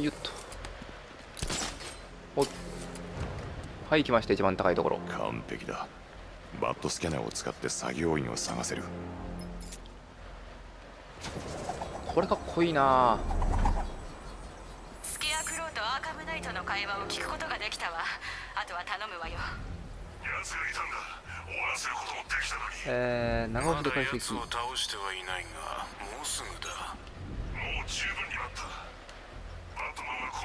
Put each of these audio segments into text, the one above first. よっと。おっ。はい、来ました。一番高いところ。完璧だ。バットスキャナーを使って作業員を探せる。これかっこいいな。スケアクローとアーカムナイトの会話を聞くことができたわ。あとは頼むわよ。奴がいたんだ。終わらせることもできたのに。長尾秀樹。奴を倒してはいないが、もうすぐだ。もう十分に待った。バットマンは今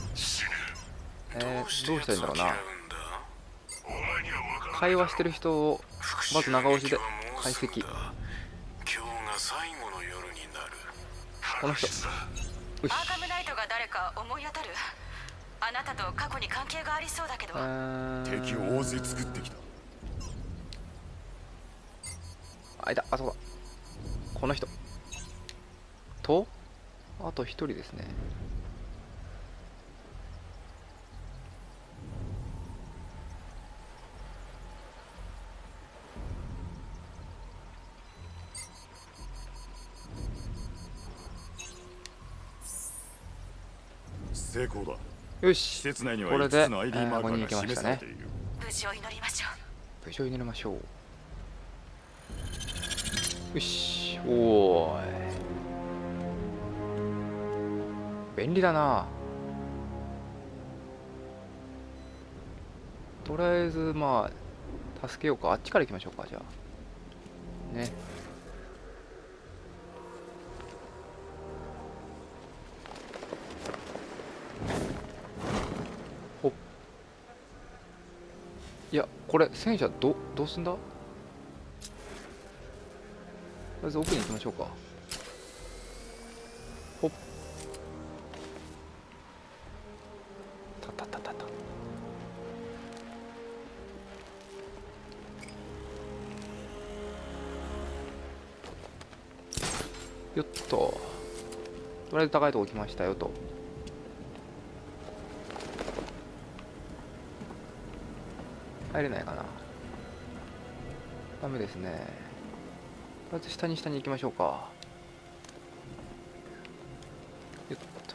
夜死ぬ。どうしたらいいんだろうな。会話してる人をまず長押しで解析。この人。アーカムナイトが誰か思い当たる。あなたと過去に関係がありそうだけど。敵を大勢作ってきた。あいた、あそこだ。この人とあと一人ですね。成功だ。よし、施設内にはこれでここに行きましたね。無事を祈りましょう。無事を祈りましょう。よし、おーい、便利だな。とりあえずまあ助けようか。あっちから行きましょうか。じゃあね、いや、これ戦車どうすんだ。とりあえず奥に行きましょうか。ほっ、たたたたた。よっと、とりあえず高いとこ来ましたよと。入れないかな。ダメですね。とりあえず下に行きましょうか。よっと。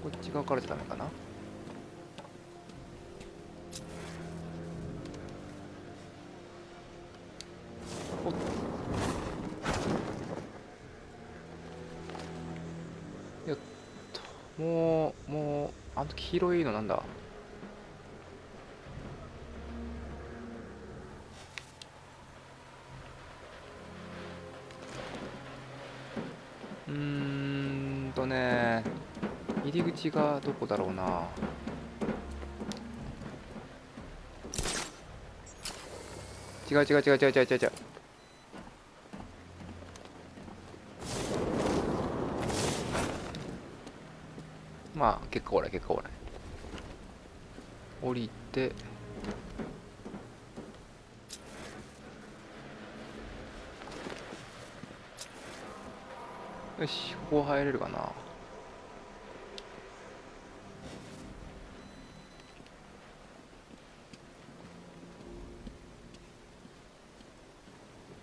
こっち側からじゃダメかな。おっと。よっと。もう、あの黄色いのなんだ。入り口がどこだろうな。違う。まあ結構オーライ。降りて。よし、ここ入れるかな。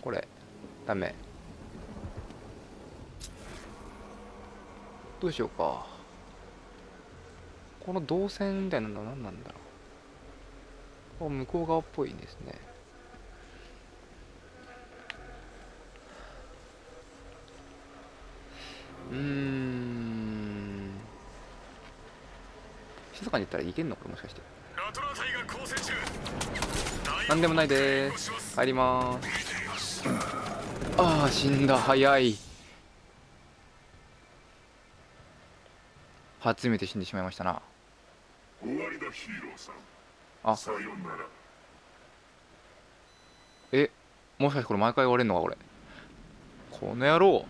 これダメ。どうしようか。この動線みたいなのは何なんだろう。向こう側っぽいんですね。静かに言ったらいけんのこれ、もしかして。なんでもないでーす。入りまーす。ああ、死んだ。早い。初めて死んでしまいましたな。終わりだヒーローさん。あ、さよなら。え、もしかしてこれ毎回終われんのかこれ。この野郎。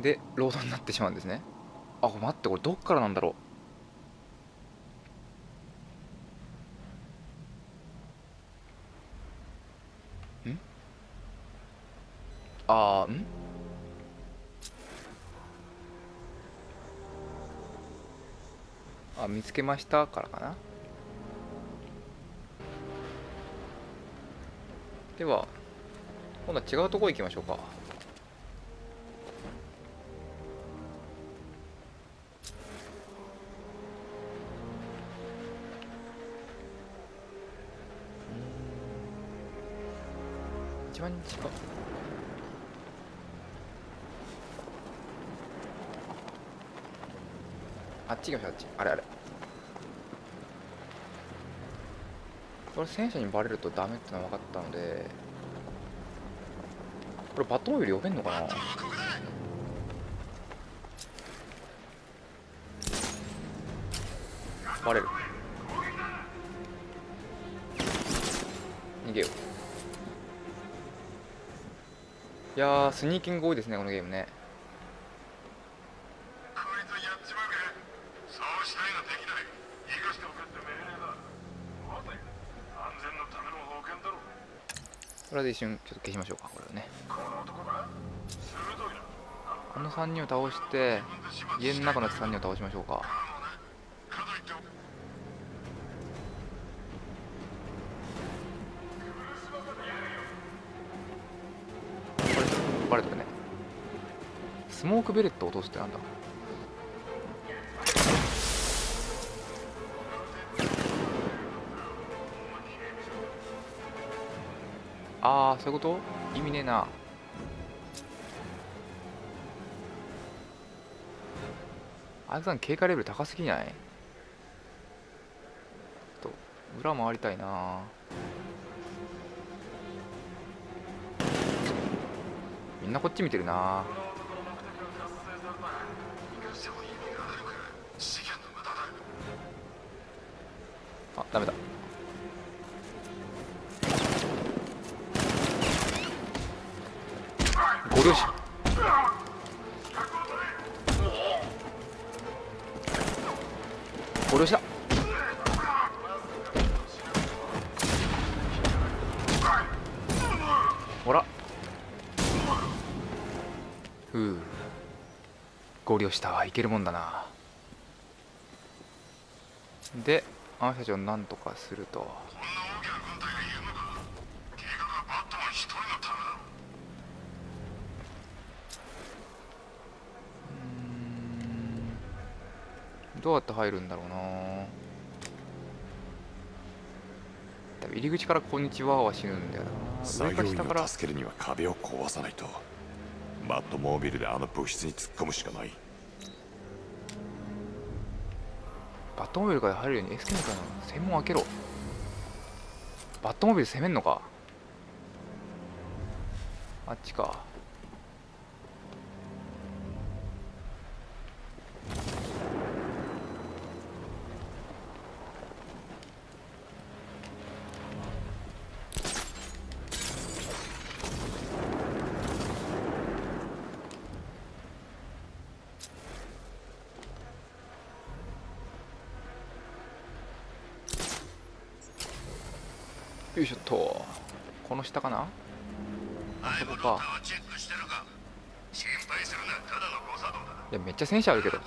で、労働になってしまうんですね。あ、待って、これどっからなんだろう。あーん、あ、見つけましたからかな。では今度は違うところ行きましょうか。一番近く。あっち行きましょう、あっち。あれあれ。これ戦車にバレるとダメってのは分かったので、これバトンより呼べんのかな。バレる。逃げよう。いやー、スニーキング多いですねこのゲームね。これで一瞬ちょっと消しましょうか。これをね、この3人を倒して家の中の3人を倒しましょうか。バレてるね。スモークベレットを落とすってなんだ。ああ、そういうこと？意味ねえな。あいつさん警戒レベル高すぎない？ちょっと裏回りたいな。みんなこっち見てるな。あ、ダメだ。ご両親。ご両親だ。ほら。合流したわ。いけるもんだな。であの人たちをなんとかすると、どうやって入るんだろうな。多分入り口から「こんにちは」は死ぬんだよな。上か下から助けるには壁を壊さないと。マットモービルであの物質に突っ込むしかない。バットモービルから入るように SK の専門開けろ。バットモービル攻めんのか。あっちか。よいしょっと、この下かな。あそこか。いや、めっちゃ戦車あるけど。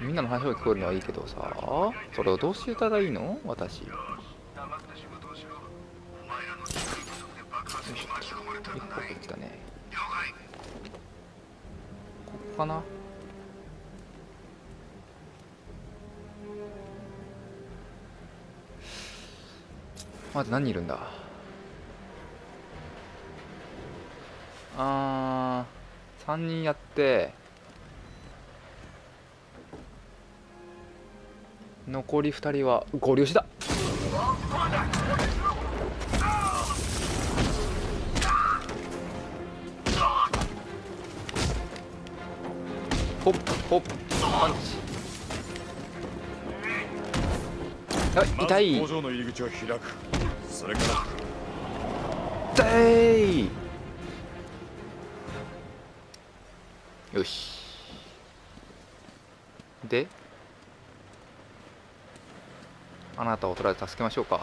みんなの話を聞こえるのはいいけどさ、それをどうしてたらいいの私。一個来たね。ここかな。まだ何人いるんだ。あー、3人やって残り2人は合流した。ホッホッパンチ。痛い。工場の入り口を開く。それから痛い。よし。であなたをとりあえず助けましょうか。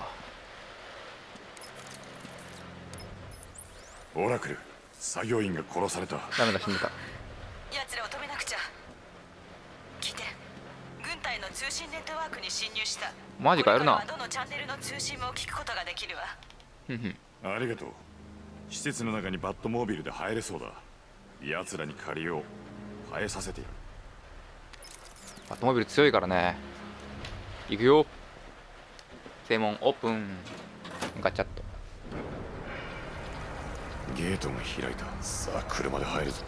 オラクル、作業員が殺された。ダメだ、死んだ。奴らを止めなくちゃ。聞いて、軍隊の通信ネットワークに侵入した。マジか、やるな。どのチャンネルの通信も聞くことができるわ。ありがとう。施設の中にバットモービルで入れそうだ。奴らに借りよう。変えさせてやる。バットモービル強いからね。行くよ。正門オープン。ガチャッとゲートが開いた。さあ車で入るぞ。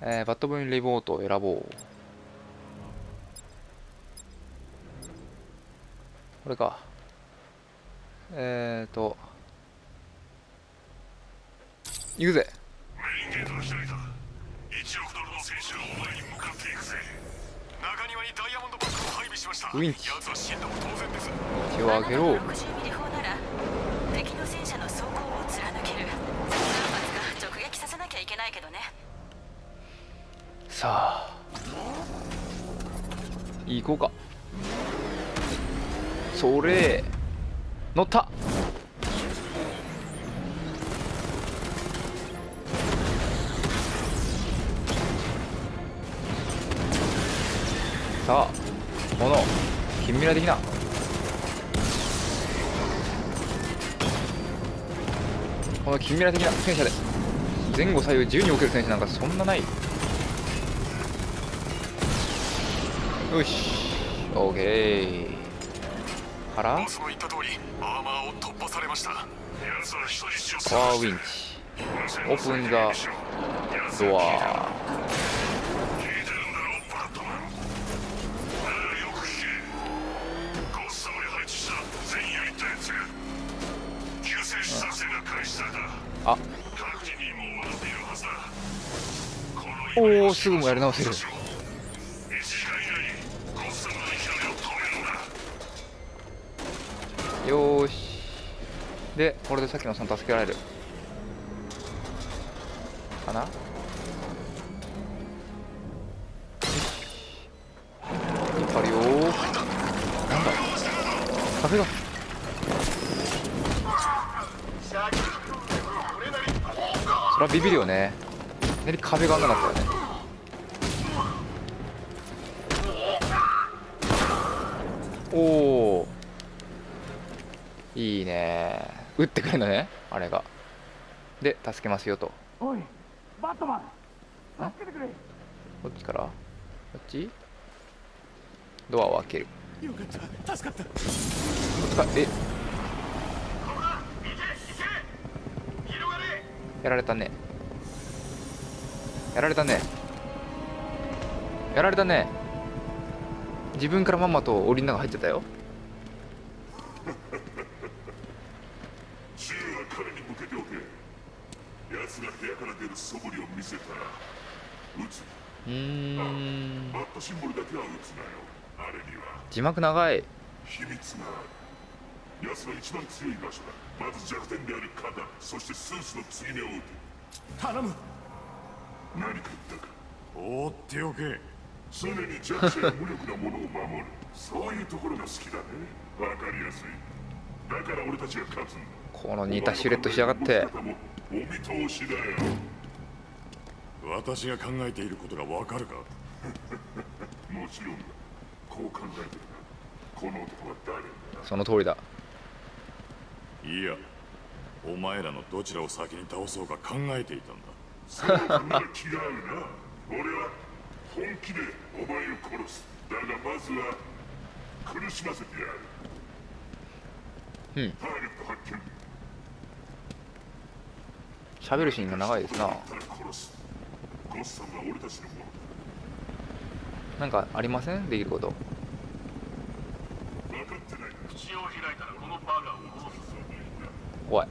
バットモービルリボートを選ぼう。これか。行くぜ。メインゲートが開いた。$1億の選手がお前に向かっていくぜ。中庭にダイヤモンドバッグを配備しました。ウィンチ。奴は死んだも当然です。手を開けろ。60mm砲なら敵の戦車の装甲を貫ける。何発か直撃させなきゃいけないけどね。さあ行こうか。それ乗った。さあ、この近未来的な戦車で前後左右自由に置ける戦車なんかそんなない。よし、オーケー。からボスの言った通りアーマーを突破されました。奴は人質を探して。ウィンチオープンザドア。あ、おお、すぐもやり直せる。よーし。でこれでさっきのさん助けられるかな。引っ張るよー。なんださすが。そりゃビビるよね。いきなり壁があんなかったよね。おお、いいね。撃ってくれるのね、あれが。で、助けますよと。おい、バットマン、助けてくれ。こっちからこっちドアを開ける。よかった、助かった。こっちか、やられたね。自分からまんまと檻の中入っちゃったよ。字幕長い。秘密がある。奴が一番強い場所だ。まず弱点である肩、そしてスーツの継ぎ目を打て。頼む。何か言ったか。放っておけ。常に弱者や無力なものを守る。そういうところが好きだね。わかりやすい。だから俺たちが勝つんだ。この似たシュレットしやがって。お見通しだよ。私が考えていることがわかるか。もちろんだ。こう考えてるな。この男は誰だ。その通りだ。いや、お前らのどちらを先に倒そうか考えていたんだ。そうだな、気があるな。俺は本気でお前を殺す。だがまずは苦しませてやる。ターゲット発見。喋るシーンが長いですな。なんかありません？できること。怖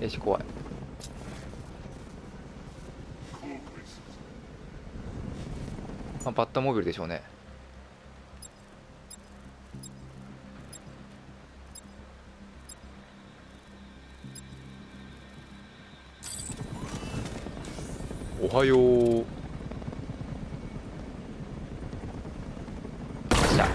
い。よし、怖い。まあ、バットモービルでしょうね。おはよう。よっしゃ。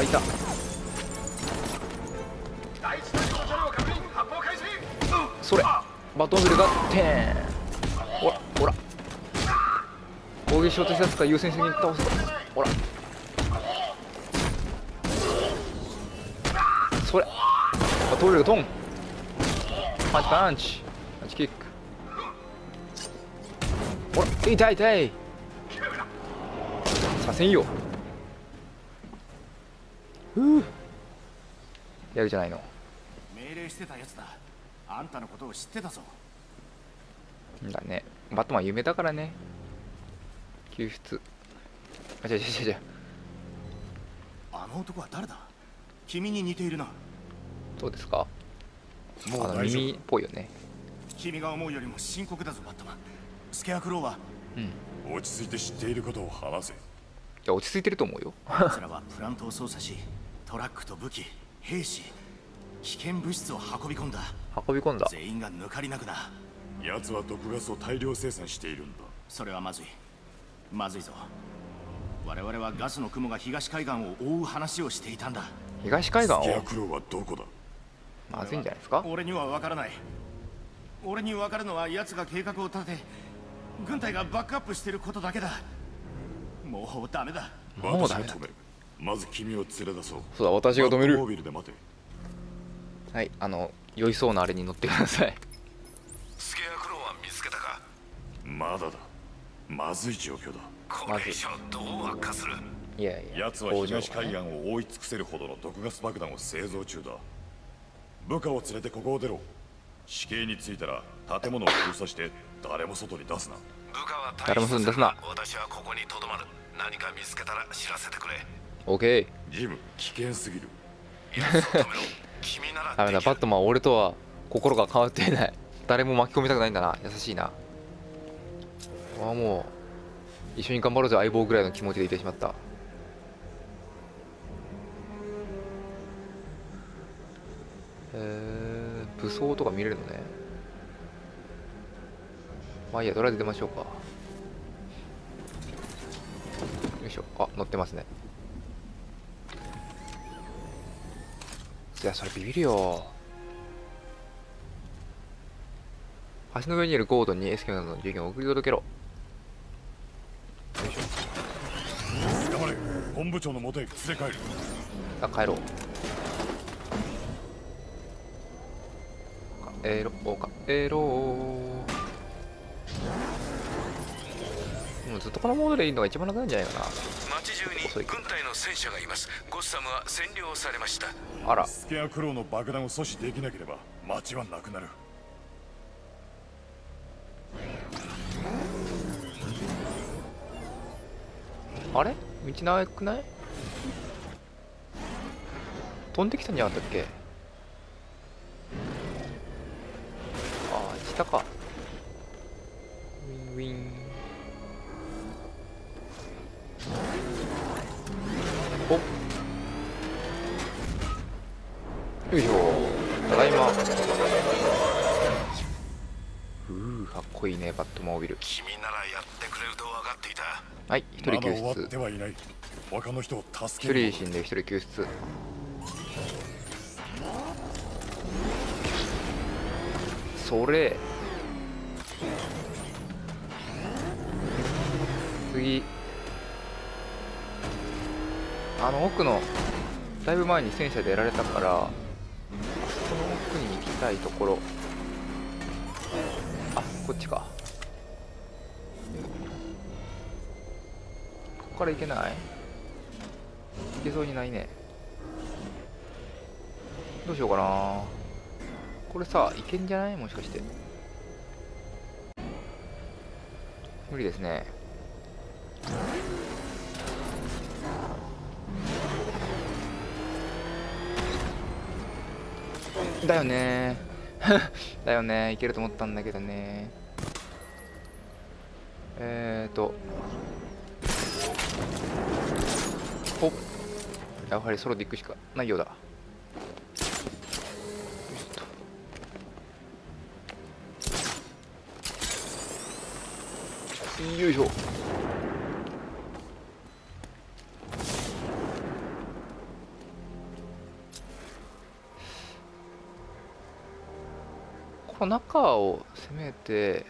あ、いた。それバトンフィルがテーン。ほらほら、攻撃しようとしたやつか優先的に倒すぞ。ほらそれバトンフィルがトン、パンチパンチパンチキック。ほら痛い痛い、させんよ。やるじゃないの。命令してたやつだ。あんたのことを知ってたぞ。だね。バットマン夢だからね。救出。あ、じゃじゃじゃじゃ。あの男は誰だ。君に似ているな。どうですか。もう耳っぽいよね。君が思うよりも深刻だぞ、バットマン。スケアクローは。うん。落ち着いて知っていることを話せ。いや、落ち着いてると思うよ。奴らはプラントを操作し、トラックと武器、兵士、危険物質を運び込んだ。全員が抜かりなくだ。奴は毒ガスを大量生産しているんだ。それはまずい。まずいぞ。我々はガスの雲が東海岸を覆う話をしていたんだ。東海岸を。スケアクローはどこだ。まずいんじゃないですか。俺には分からない。俺に分かるのは奴が計画を立て、軍隊がバックアップしていることだけだ。もうダメだ。もうダメだ。まず君を連れ出そう。そうだ、私が止める。はい、酔いそうなあれに乗ってください。スケアクローは見つけたか。まだだ。まずい状況だ。これ以上どう悪化する。いやいや、奴は東海岸を覆い尽くせるほどの毒ガス爆弾を製造中だ。部下を連れてここを出ろ。死刑についたら建物を封鎖して誰も外に出すな。部下は誰も外に出すな。私はここにとどまる。何か見つけたら知らせてくれ。オッケー。ジム、危険すぎる。ダメだ、バットマン、俺とは心が変わっていない。誰も巻き込みたくないんだな。優しいな。ああ、もう一緒に頑張ろうぜ相棒ぐらいの気持ちでいてしまった。武装とか見れるのね。まあいいや、とりあえず出ましょうか。よいしょ。あ、乗ってますね。いや、それビビるよ。橋の上にいるゴードンにエスキモなどの従業員を送り届けろ。頑張れ。本部長の元へ連れ帰る。あ、帰ろう。帰ろう、帰ろう。もうずっとこのモードでいいのが一番楽なんじゃないかな。街中に軍隊の戦車がいます。ゴッサムは占領されました。あら、スケアクローの爆弾を阻止できなければ街はなくなる。あれ、道長くない？飛んできたんじゃなかったっけ？ああ、下か。ウィンウィン。おっ、よいしょ。ただいま。かっこいいね、バットモービル。君ならやってくれると分かっていた。はい、一人救出。一人死んで一人救出。それ。次。奥のだいぶ前に戦車でやられたから。この奥に行きたいところ。あ、こっちか。ここから行けない？行けそうにないね。どうしようかな。これさ、行けんじゃない？もしかして。無理ですね。だよねだよね、いけると思ったんだけどね。おっ、やはりソロで行くしかないようだ。よいしょ。こう中を攻めて、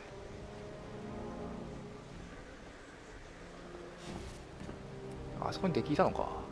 あそこにデッキいたのか。